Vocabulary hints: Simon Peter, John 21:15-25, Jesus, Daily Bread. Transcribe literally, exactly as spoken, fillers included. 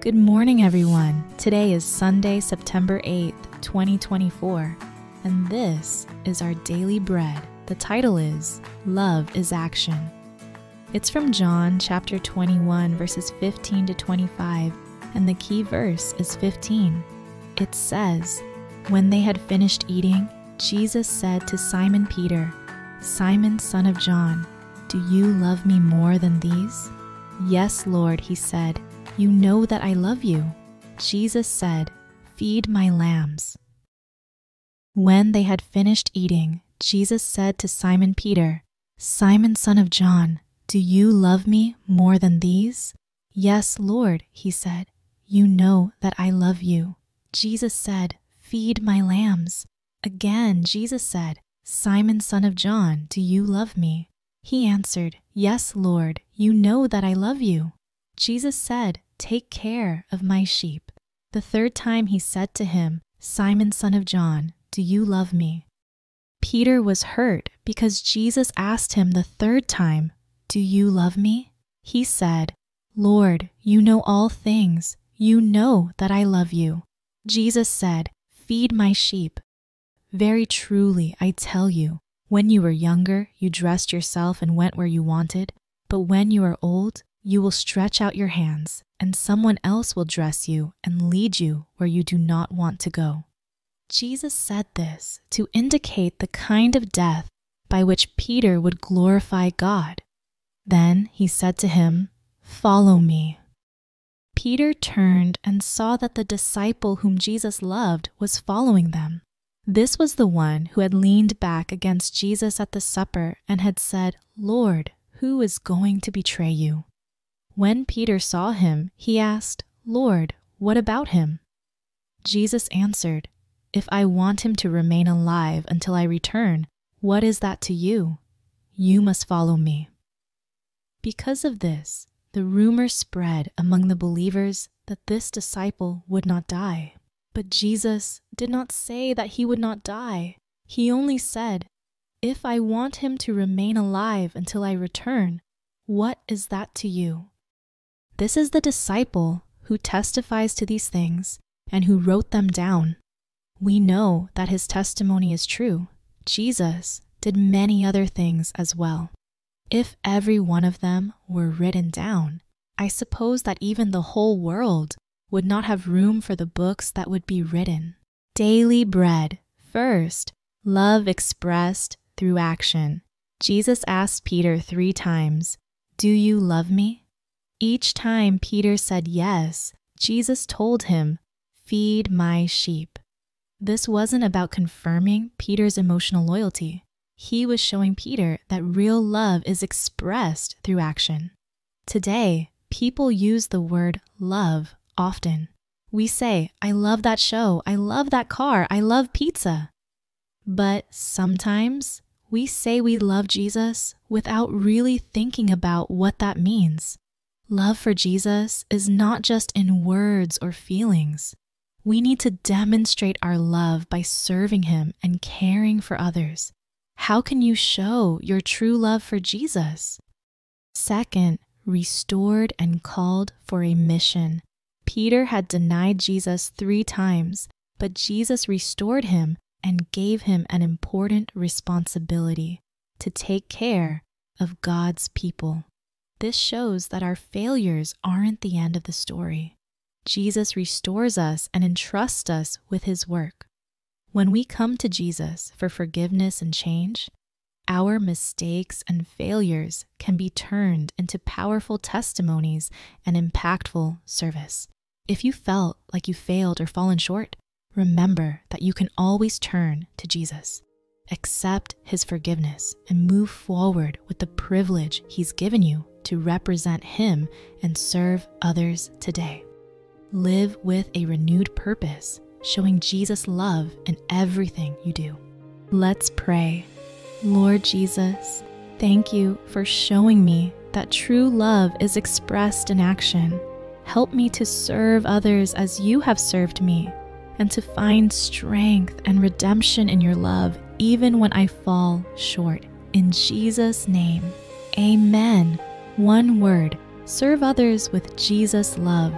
Good morning, everyone. Today is Sunday, September eighth, twenty twenty-four, and this is our Daily Bread. The title is Love is Action. It's from John chapter twenty-one, verses fifteen to twenty-five, and the key verse is fifteen. It says, "When they had finished eating, Jesus said to Simon Peter, 'Simon, son of John, do you love me more than these?' 'Yes, Lord,' he said. 'You know that I love you.' Jesus said, 'Feed my lambs.'" When they had finished eating, Jesus said to Simon Peter, "Simon, son of John, do you love me more than these?" "Yes, Lord," he said. "You know that I love you." Jesus said, "Feed my lambs." Again, Jesus said, "Simon, son of John, do you love me?" He answered, "Yes, Lord, you know that I love you." Jesus said, "Take care of my sheep." The third time he said to him, "Simon, son of John, do you love me?" Peter was hurt because Jesus asked him the third time, "Do you love me?" He said, "Lord, you know all things. You know that I love you." Jesus said, "Feed my sheep. Very truly, I tell you, when you were younger, you dressed yourself and went where you wanted, but when you are old, you will stretch out your hands, and someone else will dress you and lead you where you do not want to go." Jesus said this to indicate the kind of death by which Peter would glorify God. Then he said to him, "Follow me." Peter turned and saw that the disciple whom Jesus loved was following them. This was the one who had leaned back against Jesus at the supper and had said, "Lord, who is going to betray you?" When Peter saw him, he asked, "Lord, what about him?" Jesus answered, "If I want him to remain alive until I return, what is that to you? You must follow me." Because of this, the rumor spread among the believers that this disciple would not die. But Jesus did not say that he would not die. He only said, "If I want him to remain alive until I return, what is that to you?" This is the disciple who testifies to these things and who wrote them down. We know that his testimony is true. Jesus did many other things as well. If every one of them were written down, I suppose that even the whole world would not have room for the books that would be written. Daily Bread. First, love expressed through action. Jesus asked Peter three times, "Do you love me?" Each time Peter said yes, Jesus told him, "Feed my sheep." This wasn't about confirming Peter's emotional loyalty. He was showing Peter that real love is expressed through action. Today, people use the word love often. We say, "I love that show, I love that car, I love pizza." But sometimes we say we love Jesus without really thinking about what that means. Love for Jesus is not just in words or feelings. We need to demonstrate our love by serving him and caring for others. How can you show your true love for Jesus? Second, restored and called for a mission. Peter had denied Jesus three times, but Jesus restored him and gave him an important responsibility to take care of God's people. This shows that our failures aren't the end of the story. Jesus restores us and entrusts us with his work. When we come to Jesus for forgiveness and change, our mistakes and failures can be turned into powerful testimonies and impactful service. If you felt like you failed or fallen short, remember that you can always turn to Jesus, accept his forgiveness, and move forward with the privilege he's given you to represent him and serve others today. Live with a renewed purpose, showing Jesus love in everything you do. Let's pray. Lord Jesus, thank you for showing me that true love is expressed in action. Help me to serve others as you have served me, and to find strength and redemption in your love even when I fall short. In Jesus' name, amen. One word, serve others with Jesus' love.